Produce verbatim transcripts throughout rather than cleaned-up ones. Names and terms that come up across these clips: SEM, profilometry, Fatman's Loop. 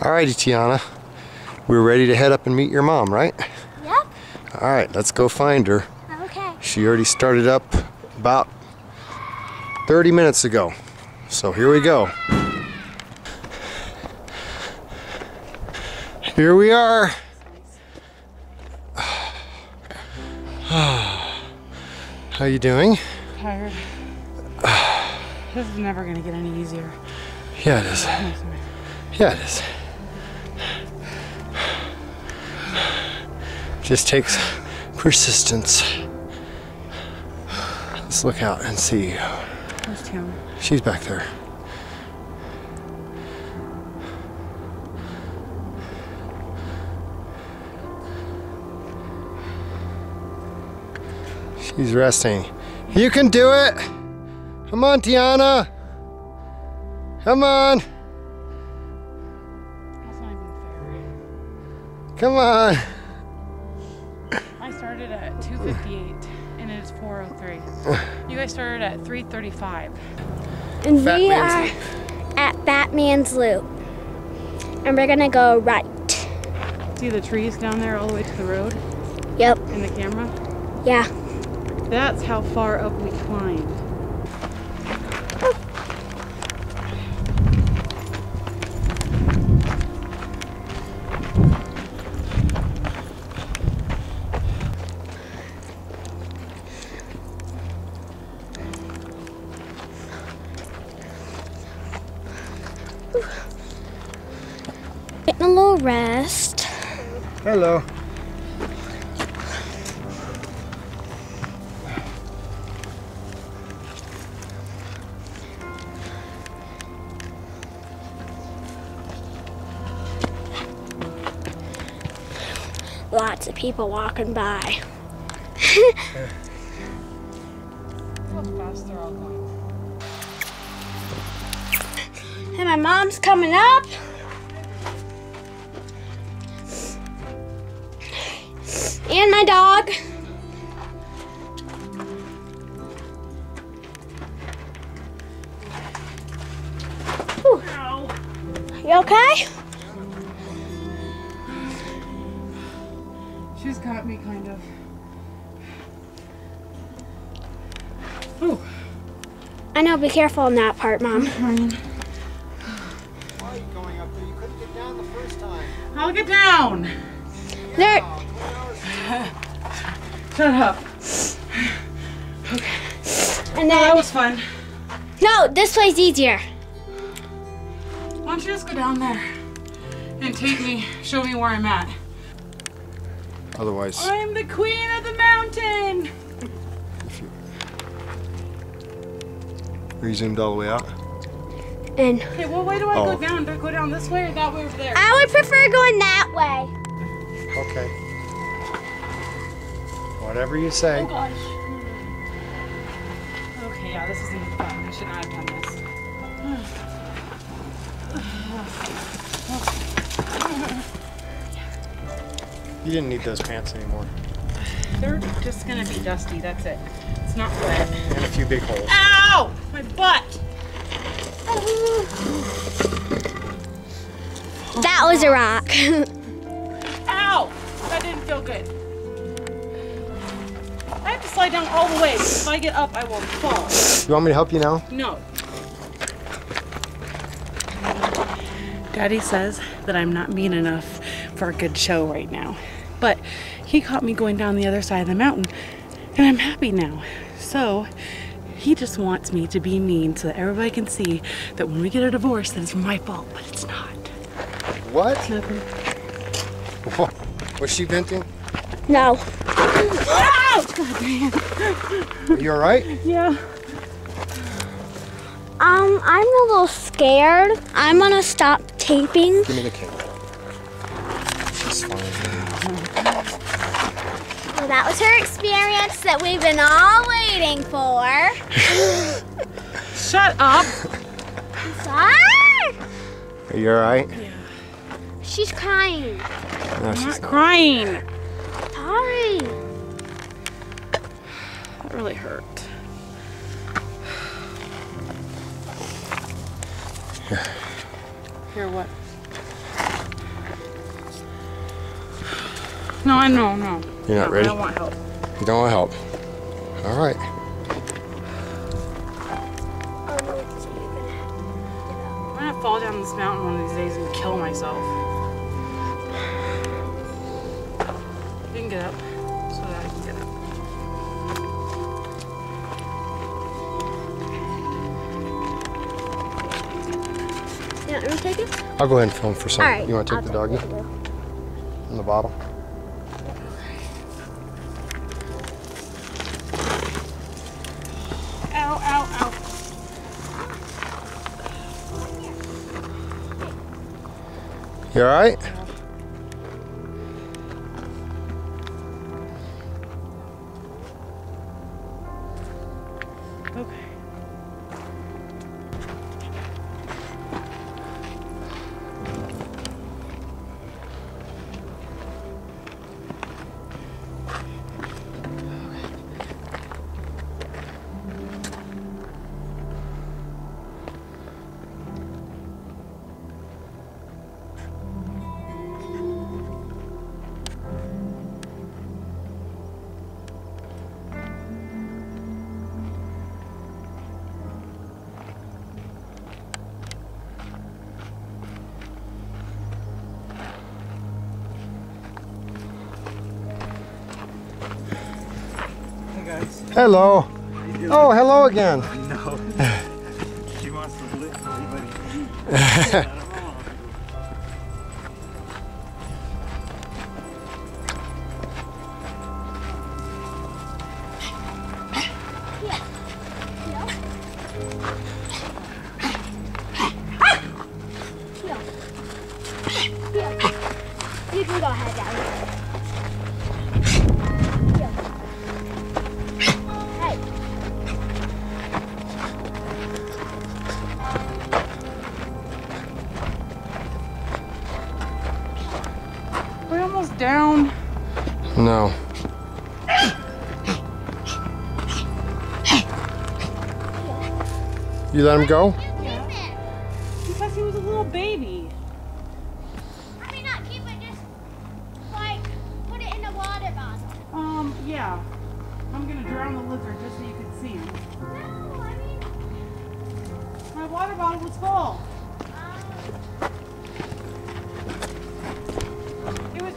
Alrighty, Tiana. We're ready to head up and meet your mom, right? Yep. Alright, let's go find her. Okay. She already started up about thirty minutes ago. So here we go. Here we are. How you doing? Tired. This is never gonna get any easier. Yeah, it is. Yeah, it is. Just takes persistence. Let's look out and see. Where's Tiana? She's back there. She's resting. You can do it! Come on, Tiana! Come on! That's not even fair. Come on! I started at two fifty-eight and it is four oh three. You guys started at three thirty-five. And we Fatman's are at Fatman's Loop. And we're gonna go right. See the trees down there all the way to the road? Yep. And the camera? Yeah. That's how far up we climbed. Getting a little rest. Hello. Lots of people walking by. And my mom's coming up. And my dog. Whew. You okay? She's got me, kind of. Ooh. I know, be careful in that part, Mom. Why are you going up there? You couldn't get down the first time. I'll get down. Yeah, there. Shut up. Okay. And then, well, that was fun. No, this way's easier. Why don't you just go down there and take me, show me where I'm at. Otherwise, I'm the queen of the mountain. If you... Are you zoomed all the way out? And okay, well, why do I oh. go down? Do I go down this way or that way over there? I would prefer going that way. Okay. Whatever you say. Oh gosh. Okay, yeah, this isn't fun. I should not have done this. You didn't need those pants anymore. They're just gonna be dusty, that's it. It's not wet. And a few big holes. Ow! My butt! That was a rock. Ow! That didn't feel good. I have to slide down all the way. If I get up, I will fall. You want me to help you now? No. Daddy says that I'm not mean enough for a good show right now. But he caught me going down the other side of the mountain and I'm happy now. So he just wants me to be mean so that everybody can see that when we get a divorce, that it's my fault, but it's not. What? It's nothing. What? Was she venting? No. Oh, God, man. Are you all right? Yeah. Um, I'm a little scared. I'm gonna stop taping. Give me the camera. Well, that was her experience that we've been all waiting for. Shut up. I'm sorry. Are you all right? Yeah. She's crying. No, I'm she's not, not crying. Sorry. That really hurt. Here. Here what? No, I know, no. You're not no, ready? I don't want help. You don't want help. All right. I don't know what to do. I'm going to fall down this mountain one of these days and kill myself. You can get up so that I can get up. You want me to take it? I'll go ahead and film for some. All right, you want to take I'll the take doggy? In the bottle? Ow, ow, ow. You all right? Okay. Hello. Oh, hello again. No. She wants to lick everybody. Yeah. You can go ahead, Daddy. Down. No. You let him go? Yeah. Because he was a little baby. I mean, not keep it, just like put it in a water bottle. Um, yeah. I'm gonna drown the lizard just so you can see him. No, I mean, my water bottle was full.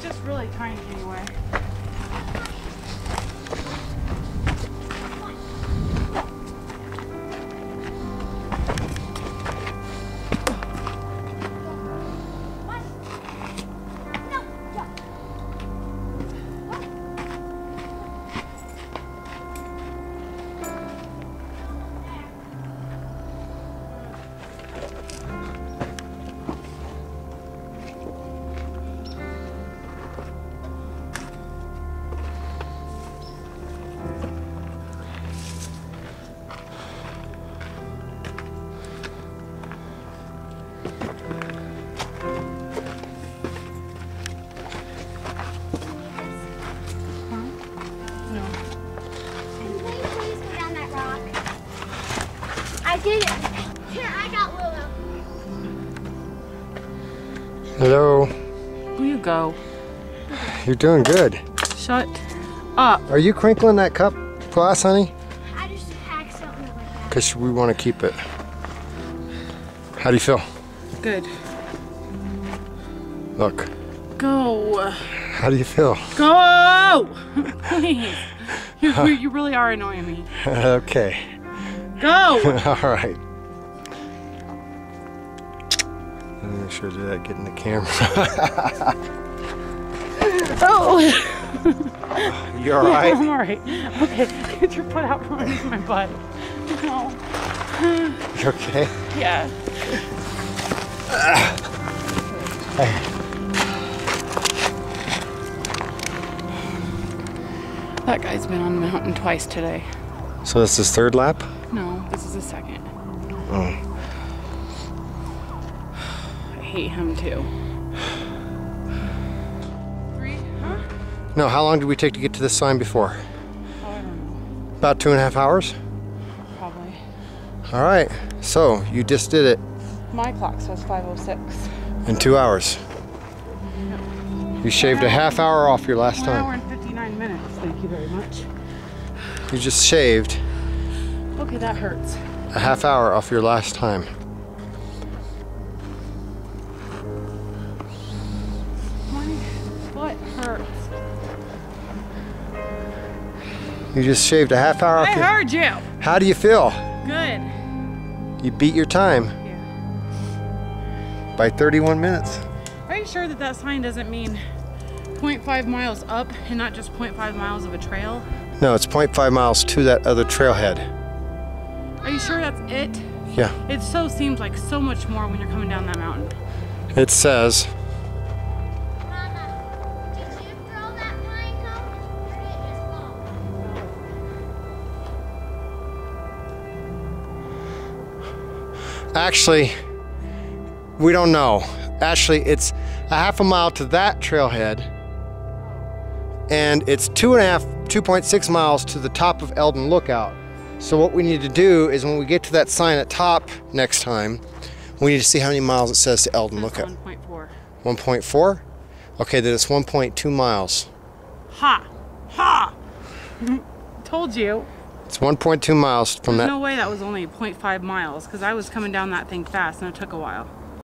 Just really kind anyway. Did it. Here, I got Willow. Hello. Will you go? You're doing good. Shut up. Are you crinkling that cup glass, honey? I just accidentally like that. Because we want to keep it. How do you feel? Good. Look. Go. How do you feel? Go! Please. You, you really are annoying me. Okay. Go! Alright. Let me make sure to do that, get in the camera. Oh! You alright? I'm alright. Okay, get your foot out from under my butt. No. You okay? Yeah. That guy's been on the mountain twice today. So that's his third lap? No, this is the second. Oh. I hate him too. Three, huh? No, how long did we take to get to this sign before? Oh, I don't know. About two and a half hours? Probably. All right, so you just did it. My clock says five oh six. In two hours. Yep. You shaved a half hour off your last time. one hour and fifty-nine minutes, thank you very much. You just shaved. Okay, that hurts. A half hour off your last time. My foot hurts. You just shaved a half hour off I your... heard you. How do you feel? Good. You beat your time. Yeah. By thirty-one minutes. Are you sure that that sign doesn't mean point five miles up and not just point five miles of a trail? No, it's point five miles to that other trailhead. Are you sure that's it? Yeah. It so seems like so much more when you're coming down that mountain. It says... Mama, did you throw that pine cone? It's Actually, we don't know. Actually, it's a half a mile to that trailhead, and it's two and a half, two point six miles to the top of Eldon Lookout. So what we need to do is when we get to that sign at top next time, we need to see how many miles it says to Eldon Lookout. one point four. one point four? Okay, then it's one point two miles. Ha! Ha! Told you. It's one point two miles from There's that. No way that was only point five miles, because I was coming down that thing fast and it took a while.